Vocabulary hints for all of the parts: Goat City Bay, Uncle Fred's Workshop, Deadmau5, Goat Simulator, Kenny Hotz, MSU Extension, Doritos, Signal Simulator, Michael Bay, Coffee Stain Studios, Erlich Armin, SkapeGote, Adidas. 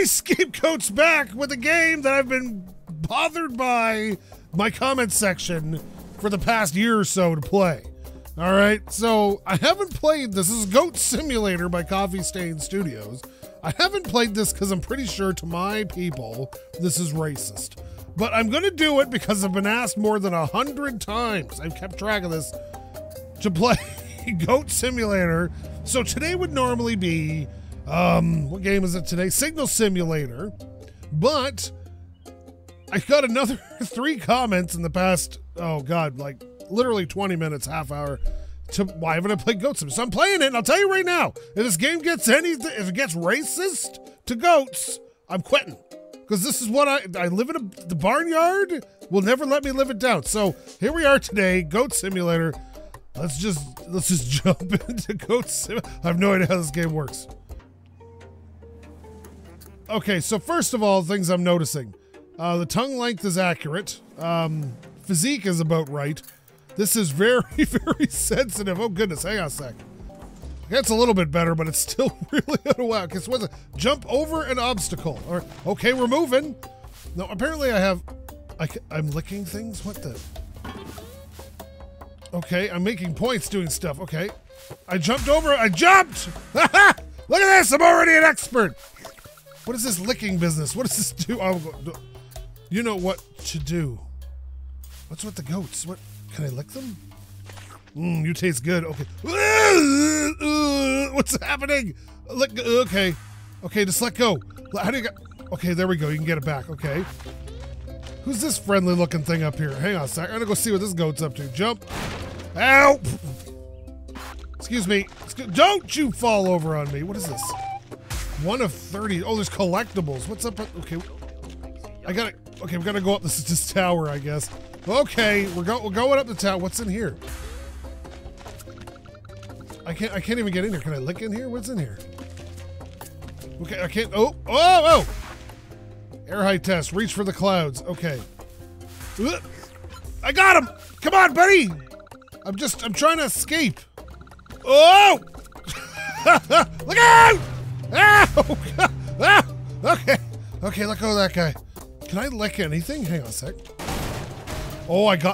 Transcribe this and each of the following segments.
Daddy Scapegoat's back with a game that I've been bothered by my comment section for the past year or so to play. All right, so I haven't played this. This is Goat Simulator by Coffee Stain Studios. I haven't played this because I'm pretty sure to my people this is racist. But I'm going to do it because I've been asked more than 100 times. I've kept track of this to play Goat Simulator. So today would normally be, what game is it today? Signal Simulator. But I got another 3 comments in the past, oh God, like literally 20 minutes, half hour. To why haven't I played Goat Simulator? So I'm playing it, and I'll tell you right now, if this game gets anything, if it gets racist to goats, I'm quitting. Because this is what I live in the barnyard will never let me live it down. So here we are today, Goat Simulator. Let's just jump into Goat Simulator. I have no idea how this game works. Okay, so first of all, things I'm noticing: the tongue length is accurate. Physique is about right. This is very, very sensitive. Oh goodness, hang on a sec. That's a little bit better, but it's still really out of whack. It's what, jump over an obstacle. Or okay, we're moving. No, apparently I'm licking things. What the? Okay, I'm making points doing stuff. Okay, I jumped. Look at this! I'm already an expert. What is this licking business? What does this do? I'll go. You know what to do. What's with the goats? What? Can I lick them? Mmm, you taste good. Okay. What's happening? Okay. Okay, just let go. How do you get... Okay, there we go. You can get it back. Okay. Who's this friendly looking thing up here? Hang on a sec. I'm gonna go see what this goat's up to. Jump. Ow! Excuse me. Don't you fall over on me. What is this? 1 of 30. Oh, there's collectibles. What's up? Okay. I gotta... Okay, we're gonna go up this tower, I guess. Okay, we're going up the tower. What's in here? I can't even get in here. Can I lick in here? What's in here? Okay, I can't. Oh! Air height test. Reach for the clouds. Okay. I got him! Come on, buddy! I'm trying to escape. Oh! Look out! Ow! Ah! Okay. Okay, let go of that guy. Can I lick anything? Hang on a sec. Oh, okay.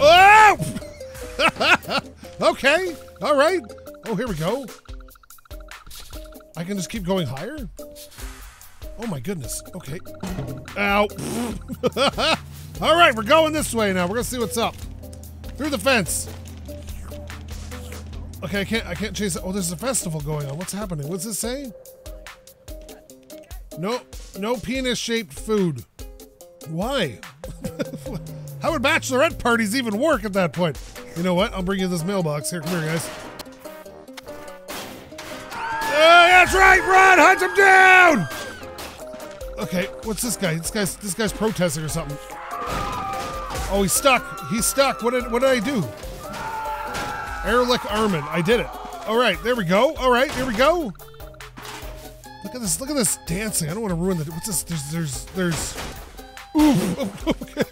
Oh! Okay, all right. Oh, here we go. I can just keep going higher? Oh my goodness, okay. Ow. All right, we're going this way now. We're gonna see what's up. Through the fence. Okay, I can't chase it. Oh, there's a festival going on. What's happening? What's this say? No penis-shaped food. Why? How would bachelorette parties even work at that point? You know what? I'll bring you this mailbox. Here, come here, guys. That's right, run! Hunt him down! Okay, what's this guy? This guy's protesting or something. Oh, he's stuck. He's stuck. What did I do? Erlich Armin. I did it. All right, there we go. All right, here we go. Look at this dancing. I don't want to ruin the... What's this? There's... Oof, okay.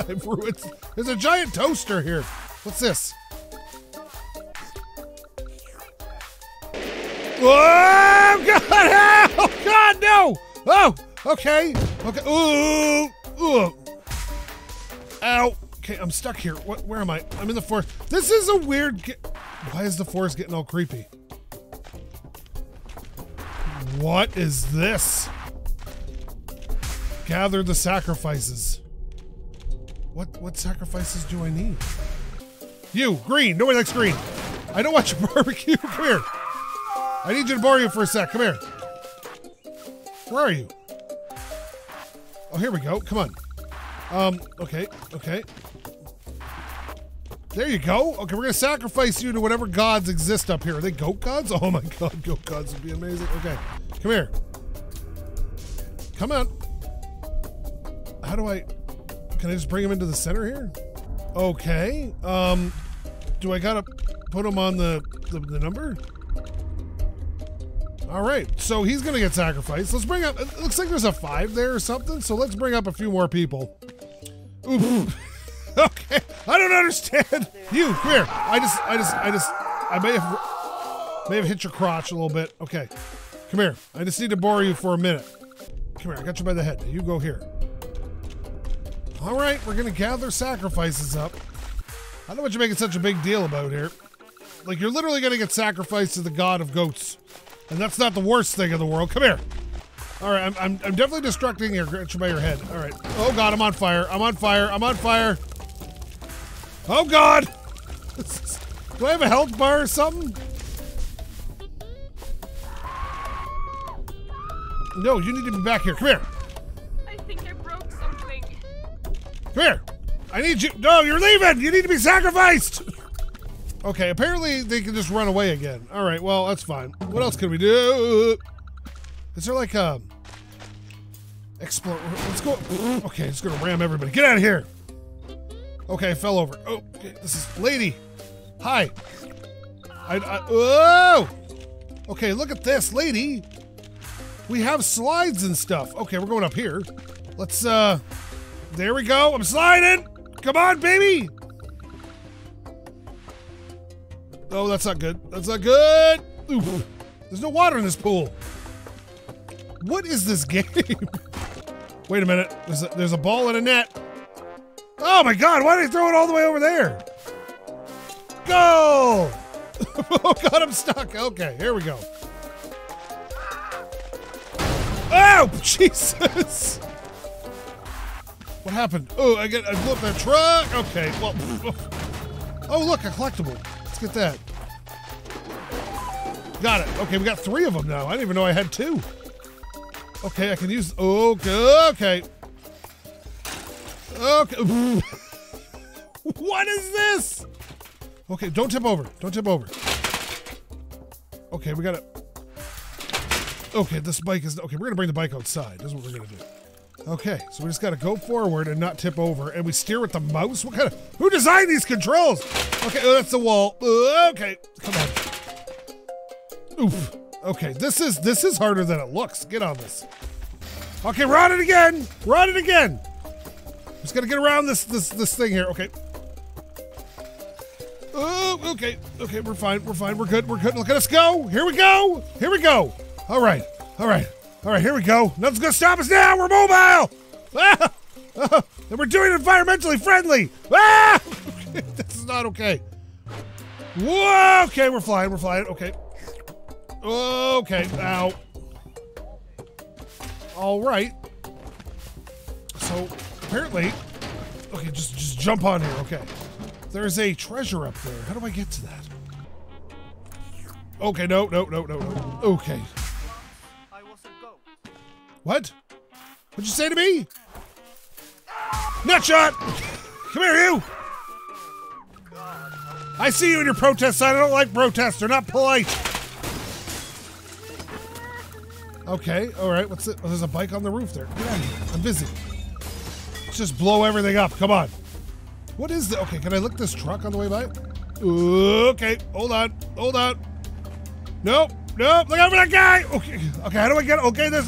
I've ruined. There's a giant toaster here. What's this? Oh God! Oh God! No! Oh, okay. Okay. Ooh. Ooh. Ow. Okay, I'm stuck here. What? Where am I? I'm in the forest. This is a weird. Why is the forest getting all creepy? What is this? Gather the sacrifices. What sacrifices do I need? You, green. Nobody likes green. I don't want your barbecue. Come here. I need you to borrow you for a sec. Come here. Where are you? Oh, here we go. Come on. Okay. There you go. Okay, we're going to sacrifice you to whatever gods exist up here. Are they goat gods? Oh my God, goat gods would be amazing. Okay, come here. Come on. How do I... Can I just bring him into the center here? Okay. Do I gotta put him on the number? All right. So he's gonna get sacrificed. Let's bring up... It looks like there's a 5 there or something. So let's bring up a few more people. Oof. Okay. I don't understand. You, come here. I may have hit your crotch a little bit. Okay. Come here. I just need to borrow you for a minute. Come here. I got you by the head. Now you go here. All right. We're going to gather sacrifices up. I don't know what you're making such a big deal about here. Like, you're literally going to get sacrificed to the god of goats. And that's not the worst thing in the world. Come here. All right. I'm definitely destructing your got you by your head. All right. Oh, God. I'm on fire. I'm on fire. I'm on fire. Oh, God. Do I have a health bar or something? No, you need to be back here. Come here. I think I broke something. Come here. I need you. No, you're leaving. You need to be sacrificed. Okay, apparently they can just run away again. All right, well, that's fine. What else can we do? Is there like a... explode? Let's go. Okay, it's going to ram everybody. Get out of here. Okay, I fell over. Oh, this is... Lady. Hi. Oh! Okay, look at this, lady. We have slides and stuff. Okay, we're going up here. Let's, there we go. I'm sliding. Come on, baby. Oh, that's not good. That's not good. Ooh, there's no water in this pool. What is this game? Wait a minute. There's a ball in a net. Oh, my God. Why did I throw it all the way over there? Go! Oh, God, I'm stuck. Okay, here we go. Oh, Jesus! What happened? Oh, I blew up that truck. Okay, well. Oh, look, a collectible. Let's get that. Got it. Okay, we got 3 of them now. I didn't even know I had 2. Okay, I can use. Okay. Okay. What is this? Okay, don't tip over. Don't tip over. Okay, we gotta. Okay, this bike is... Okay, we're going to bring the bike outside. That's what we're going to do. Okay, so we just got to go forward and not tip over. And we steer with the mouse? What kind of... Who designed these controls? Okay, oh, that's the wall. Okay, come on. Oof. Okay, this is harder than it looks. Get on this. Okay, we're on it again. We're on it again. Just got to get around this thing here. Okay. Oh, okay. Okay, we're fine. We're fine. We're good. We're good. Look at us go. Here we go. Here we go. All right, here we go. Nothing's gonna stop us now, we're mobile! Ah! Ah! And we're doing it environmentally friendly! Ah! This is not okay. Whoa, okay, we're flying, okay. Okay, ow. All right. So, apparently, okay, just jump on here, okay. There's a treasure up there, how do I get to that? Okay, no, okay. What? What'd you say to me? Nutshot! Come here, you! I see you in your protest sign. I don't like protests. They're not polite. Okay, alright. What's it? Oh, there's a bike on the roof there. Get out of here. I'm busy. Let's just blow everything up. Come on. What is this? Okay, can I lick this truck on the way by? Okay, hold on. Nope. Nope, look out for that guy! Okay, how do I get it? Okay, this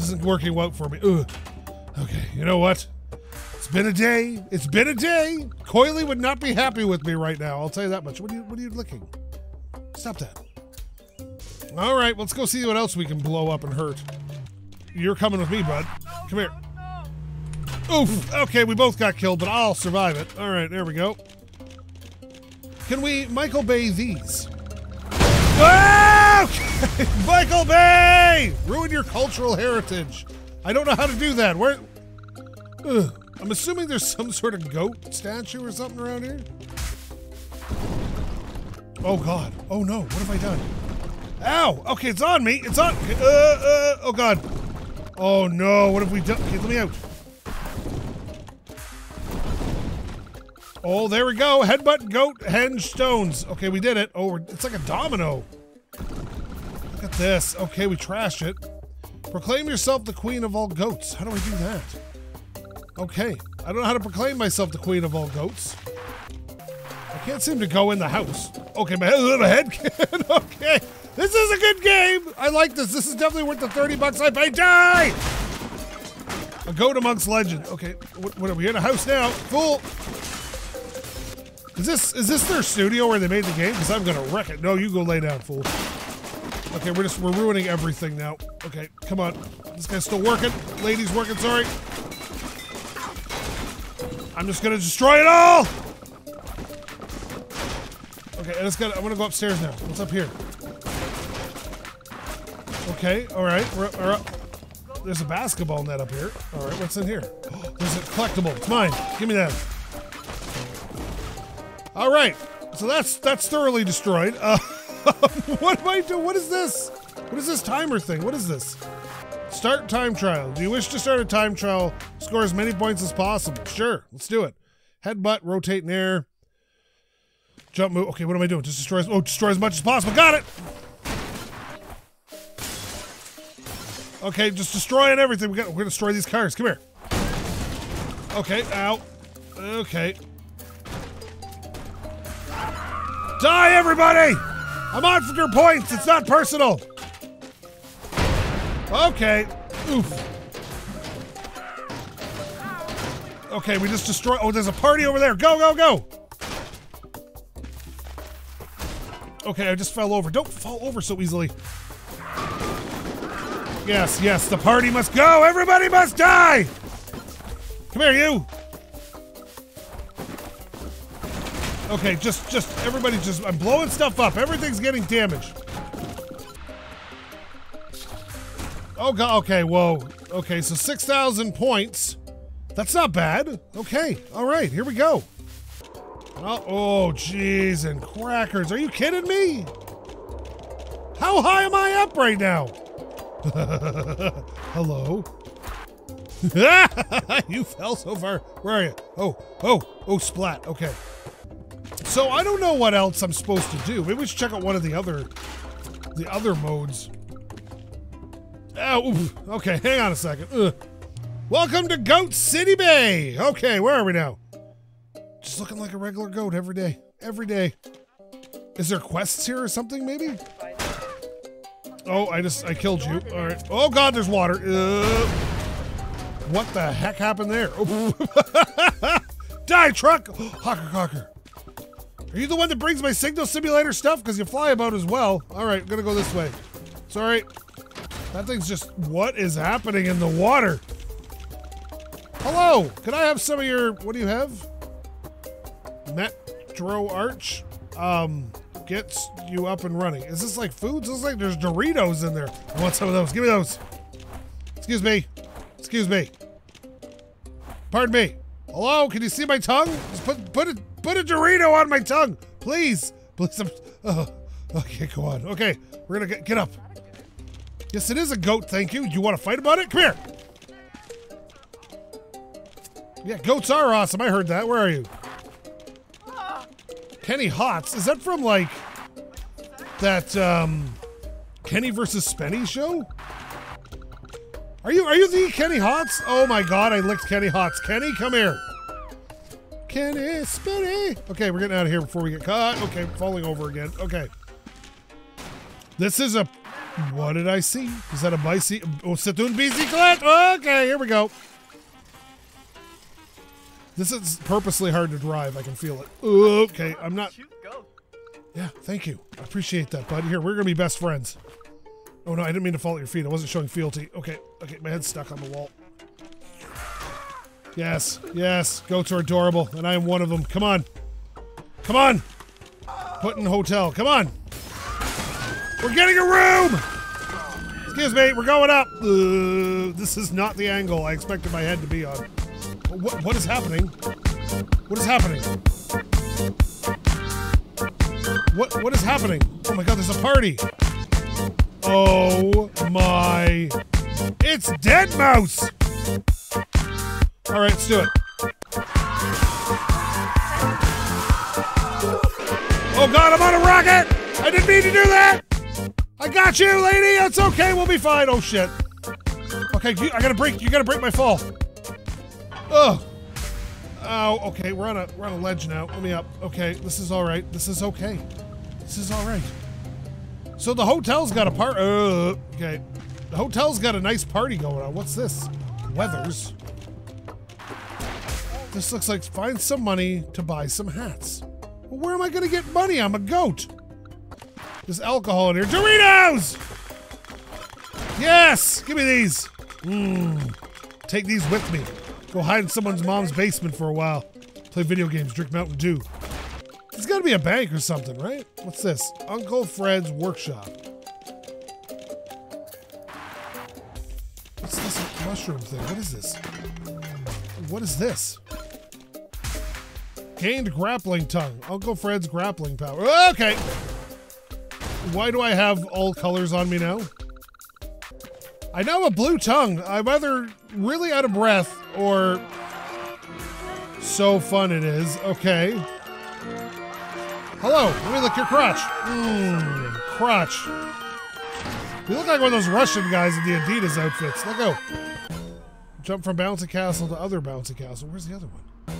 isn't working well for me. Okay, you know what? It's been a day! Coily would not be happy with me right now, I'll tell you that much. What are you licking? Stop that. Alright, let's go see what else we can blow up and hurt. You're coming with me, bud. Come here. Oof! Okay, we both got killed, but I'll survive it. Alright, there we go. Can we Michael Bay these? Okay. Michael Bay! Ruin your cultural heritage. I don't know how to do that. Where? I'm assuming there's some sort of goat statue or something around here. Oh, God. Oh, no. What have I done? Ow! Okay, it's on me. It's on... oh, God. Oh, no. What have we done? Okay, let me out. Oh, there we go. Headbutt, goat, henge, stones. Okay, we did it. Oh, it's like a domino. Look at this. Okay, we trashed it. Proclaim yourself the queen of all goats. How do I do that? Okay. I don't know how to proclaim myself the queen of all goats. I can't seem to go in the house. Okay, my little head can. Okay. This is a good game. I like this. This is definitely worth the $30 I paid. Die! A goat amongst legends. Okay, what are we in a house now? Fool! Is this their studio where they made the game? Because I'm gonna wreck it. No, you go lay down, fool. Okay, we're ruining everything now. Okay, come on. This guy's still working. Lady's working, sorry. I'm just gonna destroy it all! Okay, I just gotta, I'm gonna go upstairs now. What's up here? Okay, alright, we're up. There's a basketball net up here. Alright, what's in here? Oh, there's a collectible. It's mine. Give me that. Alright, so that's thoroughly destroyed. What am I doing? What is this? What is this timer thing? What is this? Start time trial. Do you wish to start a time trial? Score as many points as possible. Sure, let's do it. Headbutt, rotate in air. Jump move. Okay, what am I doing? Just destroy, oh, destroy as much as possible. Got it! Okay, just destroying everything. We're gonna destroy these cars. Come here. Okay, ow. Okay. Die, everybody! I'm on for your points. It's not personal. Okay. Oof. Okay, we just destroy. Oh, there's a party over there. Go, go, go. Okay, I just fell over. Don't fall over so easily. Yes, yes, the party must go. Everybody must die. Come here, you. Okay, just, everybody just, I'm blowing stuff up. Everything's getting damaged. Oh, God, okay, whoa. Okay, so 6,000 points. That's not bad. Okay, all right, here we go. Oh, oh, geez, and crackers. Are you kidding me? How high am I up right now? Hello? You fell so far. Where are you? Oh, oh, oh, splat, okay. So I don't know what else I'm supposed to do. Maybe we should check out one of the other modes. Ow, okay, hang on a second. Ugh. Welcome to Goat City Bay. Okay, where are we now? Just looking like a regular goat every day. Every day. Is there quests here or something, maybe? Oh, I killed you. All right. Oh God, there's water. What the heck happened there? Die, truck. Hawker, hawker. Are you the one that brings my Signal Simulator stuff? Because you fly about as well. All right, I'm gonna go this way. Sorry. That thing's just, what is happening in the water? Hello, can I have some of your, what do you have? Metro Arch? Gets you up and running. Is this like foods? It looks like there's Doritos in there. I want some of those, give me those. Excuse me, excuse me. Pardon me. Hello, can you see my tongue? Just put a Dorito on my tongue, please. Please, oh, okay, go on. Okay, we're gonna get up. Yes, it is a goat, thank you. You wanna fight about it? Come here. Yeah, goats are awesome, I heard that. Where are you? Kenny Hotz, is that from like, that Kenny versus Spenny show? Are you the Kenny Hotz? Oh my God, I licked Kenny Hotz. Kenny, come here. Kenny, Spenny. Okay, we're getting out of here before we get caught. Okay, falling over again. Okay. This is a... What did I see? Is that a bicycle? Oh, c'est une bicyclette. Okay, here we go. This is purposely hard to drive. I can feel it. Okay, I'm not... Yeah, thank you. I appreciate that, bud. Here, we're going to be best friends. Oh, no, I didn't mean to fall at your feet. I wasn't showing fealty. Okay, okay, my head's stuck on the wall. Yes, yes, goats are adorable, and I am one of them. Come on. Come on. Put in hotel. Come on. We're getting a room! Excuse me, we're going up. This is not the angle I expected my head to be on. What is happening? What is happening? What is happening? Oh my God, there's a party. Oh my. It's Deadmau5! All right, let's do it. Oh God, I'm on a rocket! I didn't mean to do that! I got you, lady! It's okay, we'll be fine. Oh shit. Okay, you gotta break my fall. Ugh. Ow, okay, we're on a ledge now. Let me up. Okay, this is alright. This is okay. This is alright. So the hotel's got a party. Okay. The hotel's got a nice party going on. What's this? Weathers. This looks like find some money to buy some hats. Well, where am I gonna get money? I'm a goat. There's alcohol in here. Doritos! Yes! Give me these. Mmm. Take these with me. Go hide in someone's mom's basement for a while. Play video games, drink Mountain Dew. It's gotta be a bank or something, right? What's this? Uncle Fred's Workshop. What's this mushroom thing? What is this? What is this? Gained grappling tongue. Uncle Fred's grappling power. Okay! Why do I have all colors on me now? I now have a blue tongue. I'm either really out of breath or... so fun it is. Okay. Hello. Let me lick your crotch. Mmm. Crotch. You look like one of those Russian guys in the Adidas outfits. Let go. Jump from bouncy castle to other bouncy castle. Where's the other one?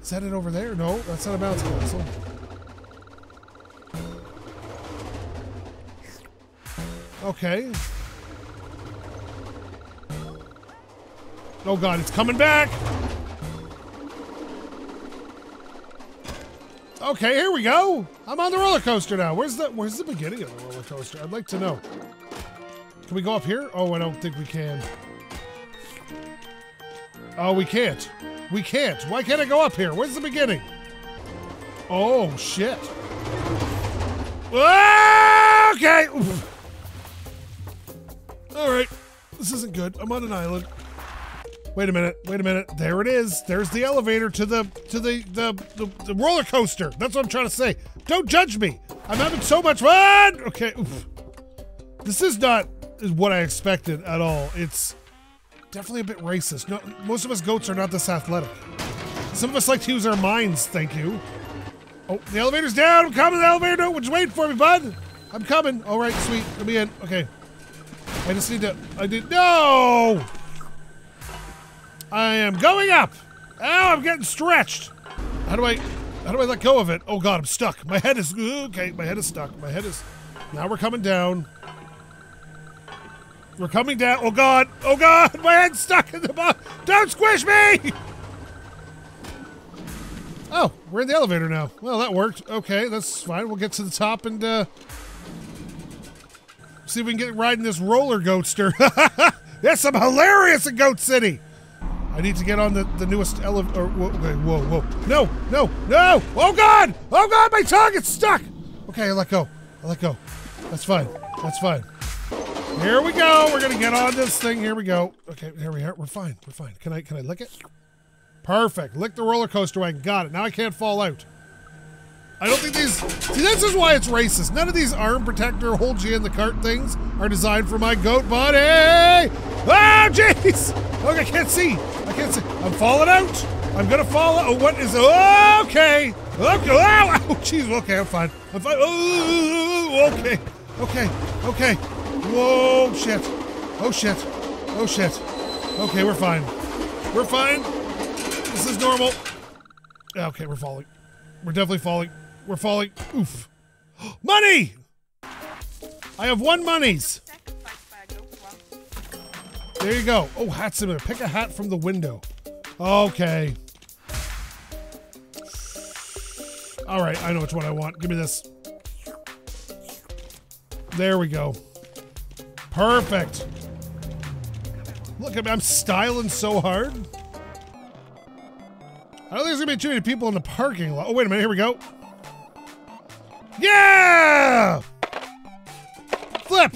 Is that it over there? No, that's not a bouncy castle. Okay. Oh god, it's coming back! Okay, here we go. I'm on the roller coaster now. Where's the beginning of the roller coaster? I'd like to know. Can we go up here? Oh, I don't think we can. Oh, we can't. We can't. Why can't I go up here? Where's the beginning? Oh shit. Okay. All right. This isn't good. I'm on an island. Wait a minute, wait a minute. There it is. There's the elevator to the roller coaster. That's what I'm trying to say. Don't judge me. I'm having so much fun. Okay. Oof. This is not what I expected at all. It's definitely a bit racist. No, most of us goats are not this athletic. Some of us like to use our minds, thank you. Oh, the elevator's down. I'm coming, the elevator. No, just wait for me, bud. I'm coming. All right, sweet. Let me in. Okay. I just need to, no! I am going up! Oh, I'm getting stretched! How do I let go of it? Oh god, I'm stuck. My head is, okay, my head is stuck. My head is, now we're coming down. We're coming down, oh god, my head's stuck in the bottom! Don't squish me! Oh, we're in the elevator now. Well, that worked. Okay, that's fine. We'll get to the top and, see if we can get riding this roller coaster. Yes, I'm hilarious in Goat City! I need to get on the newest elevator. Whoa, whoa. No, no, no! Oh god! Oh god, my tongue is stuck! Okay, I let go. I let go. That's fine. That's fine. Here we go. We're gonna get on this thing. Here we go. Okay, here we are. We're fine. We're fine. Can I lick it? Perfect. Lick the roller coaster wagon. Got it. Now I can't fall out. I don't think these... See, this is why it's racist. None of these arm protector, hold you in the cart things are designed for my goat body! Oh, jeez! Look, I can't see. I can't see. I'm falling out. I'm gonna fall out. Oh, what is... Okay! Okay! Oh, jeez. Okay, I'm fine. I'm fine. Oh, okay. Okay. Okay. Whoa, shit. Oh, shit. Oh, shit. Okay, we're fine. We're fine. This is normal. Okay, we're falling. We're definitely falling. We're falling. Oof. Money! I have one monies. There you go. Oh, hat simulator. Pick a hat from the window. Okay. All right. I know which one I want. Give me this. There we go. Perfect. Look at me. I'm styling so hard. I don't think there's going to be too many people in the parking lot. Oh, wait a minute. Here we go. Yeah! Flip!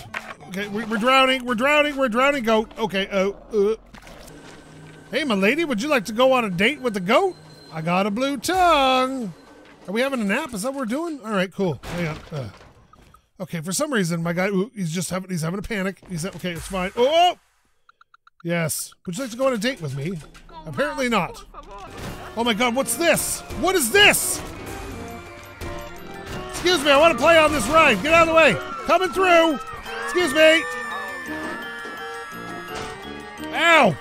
Okay, we're drowning, we're drowning, we're drowning, goat. Okay, Hey, my lady, would you like to go on a date with the goat? I got a blue tongue. Are we having a nap? Is that what we're doing? All right, cool. Hang on. Okay, for some reason, my guy, he's having a panic. He's, okay, it's fine. Oh! Yes. Would you like to go on a date with me? Apparently not. Oh my god, what's this? What is this? Excuse me, I want to play on this ride. Get out of the way. Coming through. Excuse me. Ow.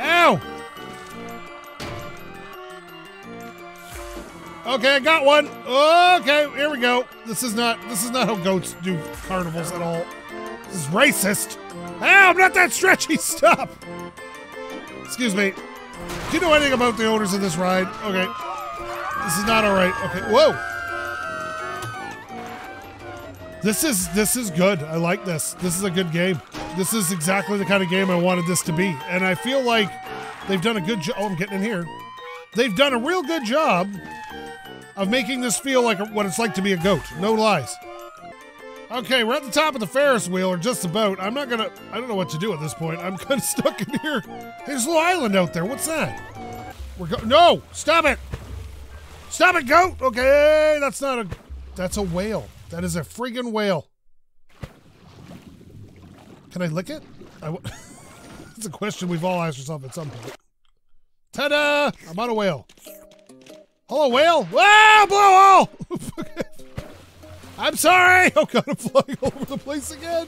Ow. Okay, I got one. Okay, here we go. This is not how goats do carnivals at all. This is racist. Ow, I'm not that stretchy. Stop. Excuse me. Do you know anything about the owners of this ride? Okay. This is not alright. Okay. Whoa. This is good. I like this. This is a good game. This is exactly the kind of game I wanted this to be. And I feel like they've done a good job. Oh, I'm getting in here. They've done a real good job of making this feel like what it's like to be a goat. No lies. Okay, we're at the top of the Ferris wheel, or just about. I'm not gonna, I don't know what to do at this point. I'm kind of stuck in here. There's a little island out there. What's that? We're go, no, stop it. Stop it, goat. Okay, that's not a, that's a whale. That is a friggin' whale. Can I lick it? That's a question we've all asked ourselves at some point. Ta-da! I'm on a whale. Hello, whale. Ah, blowhole! I'm sorry! Oh god, I'm flying all over the place again.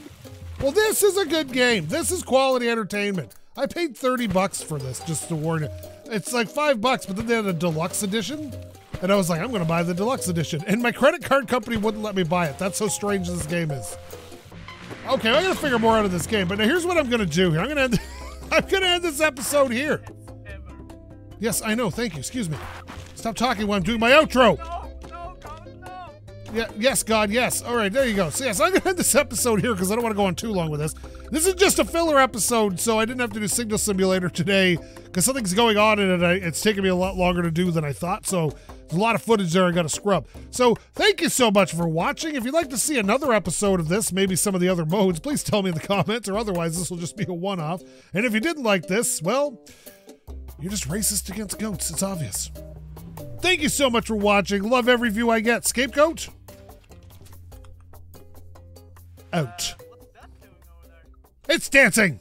Well, this is a good game. This is quality entertainment. I paid $30 for this, just to warn you. It's like $5, but then they had a deluxe edition. And I was like, I'm gonna buy the deluxe edition. And my credit card company wouldn't let me buy it. That's how strange this game is. Okay, I'm gonna figure more out of this game, but now here's what I'm gonna do here. I'm gonna end this episode here. Yes, I know, thank you, excuse me. Stop talking while I'm doing my outro. Yeah, yes, God, yes. All right, there you go. So, yes, I'm going to end this episode here because I don't want to go on too long with this. This is just a filler episode, so I didn't have to do Signal Simulator today because something's going on in it. It's taken me a lot longer to do than I thought, so there's a lot of footage there I got to scrub. So, thank you so much for watching. If you'd like to see another episode of this, maybe some of the other modes, please tell me in the comments, or otherwise this will just be a one-off. And if you didn't like this, well, you're just racist against goats. It's obvious. Thank you so much for watching. Love every view I get. SkapeGote? Out. It's dancing!